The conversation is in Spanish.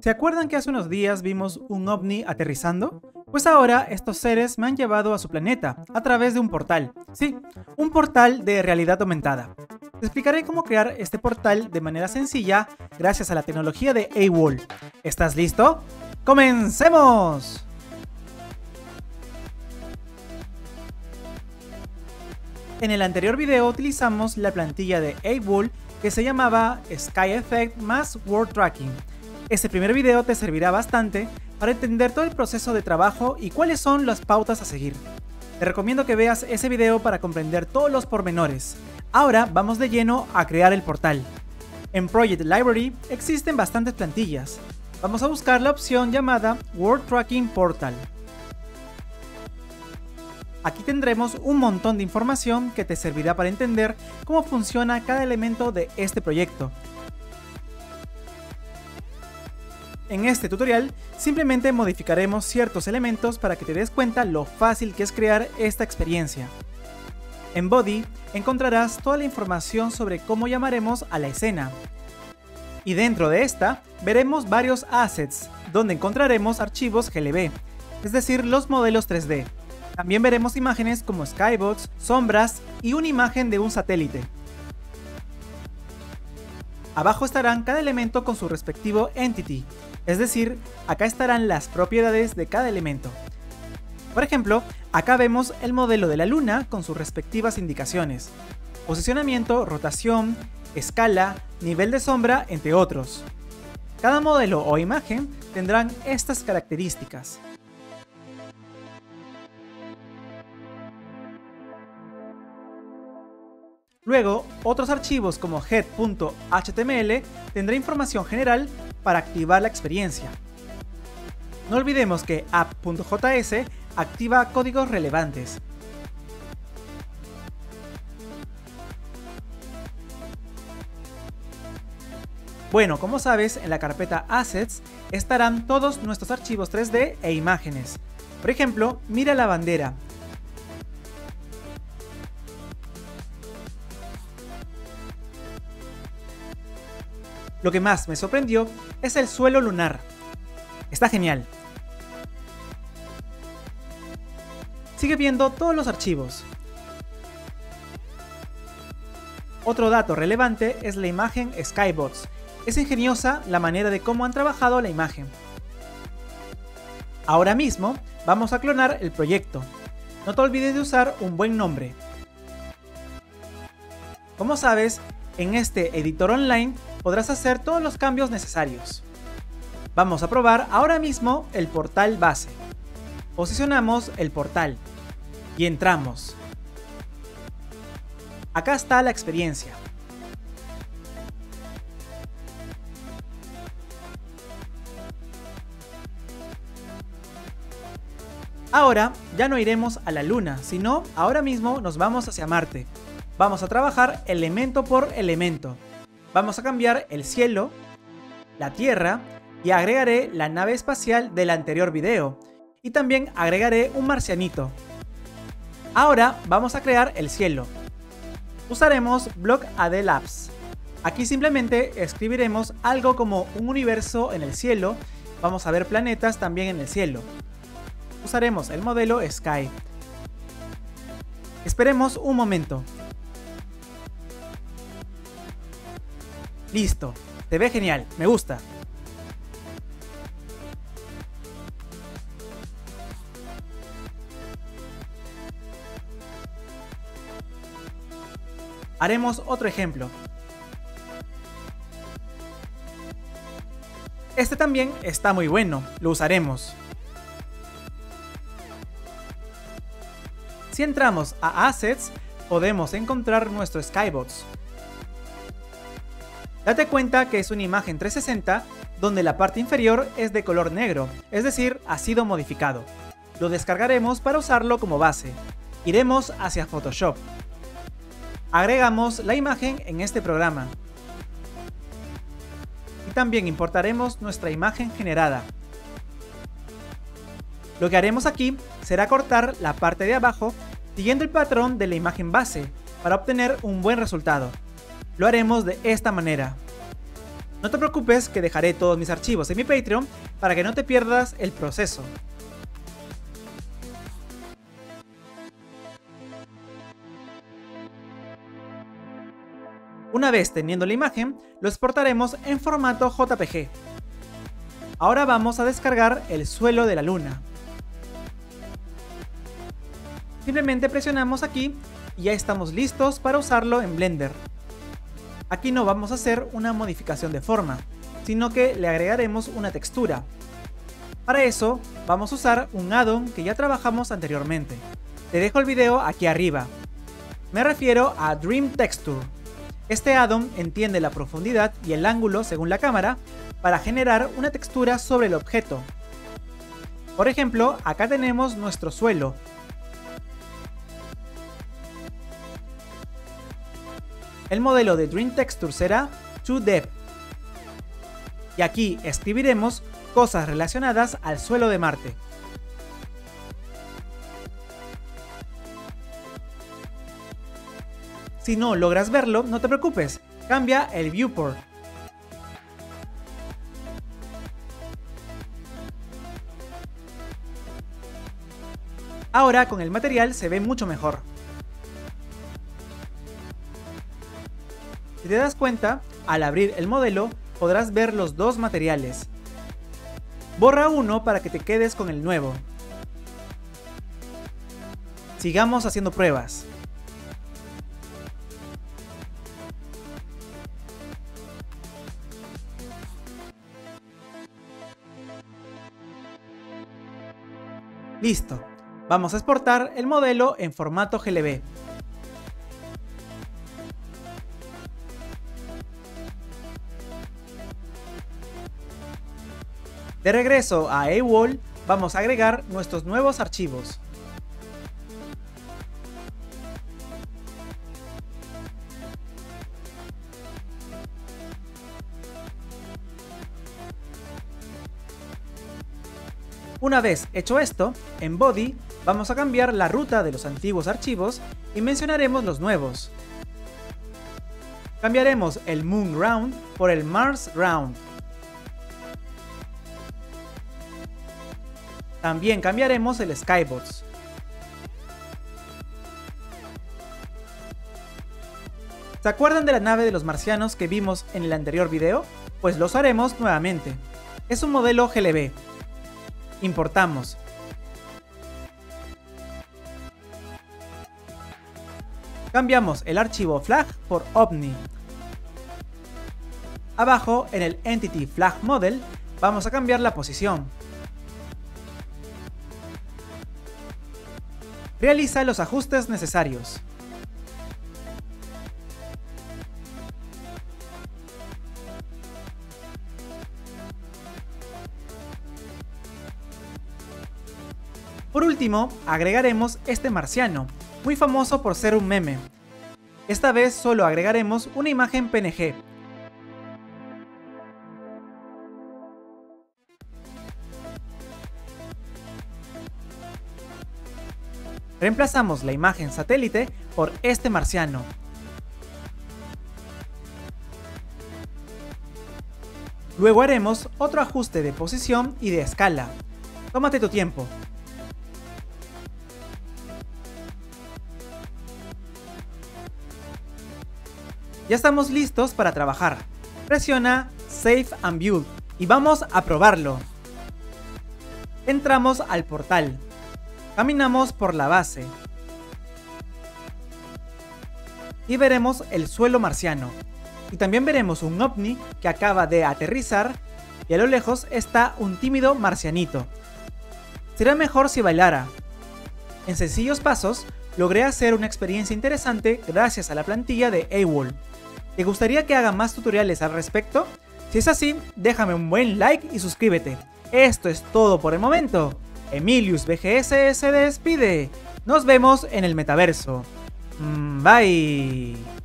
¿Se acuerdan que hace unos días vimos un ovni aterrizando? Pues ahora estos seres me han llevado a su planeta a través de un portal. Sí, un portal de realidad aumentada. Te explicaré cómo crear este portal de manera sencilla gracias a la tecnología de AWOL. ¿Estás listo? ¡Comencemos! En el anterior video utilizamos la plantilla de AWOL que se llamaba Sky Effect más World Tracking. Este primer video te servirá bastante para entender todo el proceso de trabajo y cuáles son las pautas a seguir. Te recomiendo que veas ese video para comprender todos los pormenores. Ahora vamos de lleno a crear el portal. En Project Library existen bastantes plantillas. Vamos a buscar la opción llamada World Tracking Portal. Aquí tendremos un montón de información que te servirá para entender cómo funciona cada elemento de este proyecto. En este tutorial simplemente modificaremos ciertos elementos para que te des cuenta lo fácil que es crear esta experiencia. En Body encontrarás toda la información sobre cómo llamaremos a la escena. Y dentro de esta veremos varios assets, donde encontraremos archivos GLB, es decir, los modelos 3D. También veremos imágenes como Skybox, sombras y una imagen de un satélite. Abajo estarán cada elemento con su respectivo entity, es decir, acá estarán las propiedades de cada elemento. Por ejemplo, acá vemos el modelo de la luna con sus respectivas indicaciones: posicionamiento, rotación, escala, nivel de sombra, entre otros. Cada modelo o imagen tendrán estas características. Luego, otros archivos como head.html tendrá información general para activar la experiencia. No olvidemos que app.js activa códigos relevantes. Bueno, como sabes, en la carpeta Assets estarán todos nuestros archivos 3D e imágenes. Por ejemplo, mira la bandera. Lo que más me sorprendió es el suelo lunar. Está genial. Sigue viendo todos los archivos. Otro dato relevante es la imagen Skybox. Es ingeniosa la manera de cómo han trabajado la imagen. Ahora mismo vamos a clonar el proyecto. No te olvides de usar un buen nombre. Como sabes, en este editor online podrás hacer todos los cambios necesarios. Vamos a probar ahora mismo el portal base. Posicionamos el portal y entramos. Acá está la experiencia. Ahora ya no iremos a la luna, sino ahora mismo nos vamos hacia Marte. Vamos a trabajar elemento por elemento. Vamos a cambiar el cielo, la tierra y agregaré la nave espacial del anterior video y también agregaré un marcianito. Ahora vamos a crear el cielo. Usaremos Blockade Labs. Aquí simplemente escribiremos algo como un universo en el cielo. Vamos a ver planetas también en el cielo. Usaremos el modelo Sky. Esperemos un momento. Listo, te ve genial, me gusta. Haremos otro ejemplo. Este también está muy bueno, lo usaremos. Si entramos a Assets, podemos encontrar nuestro Skybox. Date cuenta que es una imagen 360 donde la parte inferior es de color negro, es decir, ha sido modificado. Lo descargaremos para usarlo como base. Iremos hacia Photoshop. Agregamos la imagen en este programa. Y también importaremos nuestra imagen generada. Lo que haremos aquí será cortar la parte de abajo siguiendo el patrón de la imagen base para obtener un buen resultado. Lo haremos de esta manera. No te preocupes que dejaré todos mis archivos en mi Patreon para que no te pierdas el proceso. Una vez teniendo la imagen, lo exportaremos en formato JPG. Ahora vamos a descargar el suelo de la luna. Simplemente presionamos aquí y ya estamos listos para usarlo en Blender. Aquí no vamos a hacer una modificación de forma, sino que le agregaremos una textura. Para eso vamos a usar un add-on que ya trabajamos anteriormente. Te dejo el video aquí arriba. Me refiero a Dream Texture. Este add-on entiende la profundidad y el ángulo según la cámara para generar una textura sobre el objeto. Por ejemplo, acá tenemos nuestro suelo. El modelo de Dream Texture será Too Depth. Y aquí escribiremos cosas relacionadas al suelo de Marte. Si no logras verlo, no te preocupes, cambia el viewport. Ahora con el material se ve mucho mejor. Si te das cuenta, al abrir el modelo podrás ver los dos materiales. Borra uno para que te quedes con el nuevo. Sigamos haciendo pruebas. Listo, vamos a exportar el modelo en formato GLB. De regreso a AWOL, vamos a agregar nuestros nuevos archivos. Una vez hecho esto, en Body vamos a cambiar la ruta de los antiguos archivos y mencionaremos los nuevos. Cambiaremos el Moon Round por el Mars Round. También cambiaremos el Skybox. ¿Se acuerdan de la nave de los marcianos que vimos en el anterior video? Pues los haremos nuevamente. Es un modelo GLB. Importamos. Cambiamos el archivo flag por OVNI. Abajo en el Entity Flag Model vamos a cambiar la posición. Realiza los ajustes necesarios. Por último, agregaremos este marciano, muy famoso por ser un meme. Esta vez solo agregaremos una imagen PNG. Reemplazamos la imagen satélite por este marciano. Luego haremos otro ajuste de posición y de escala. Tómate tu tiempo. Ya estamos listos para trabajar. Presiona Save and View y vamos a probarlo. Entramos al portal. Caminamos por la base y veremos el suelo marciano, y también veremos un ovni que acaba de aterrizar y a lo lejos está un tímido marcianito. Será mejor si bailara. En sencillos pasos logré hacer una experiencia interesante gracias a la plantilla de AWOL. ¿Te gustaría que haga más tutoriales al respecto? Si es así, déjame un buen like y suscríbete. Esto es todo por el momento. EmiliusVGS se despide. Nos vemos en el metaverso. Bye.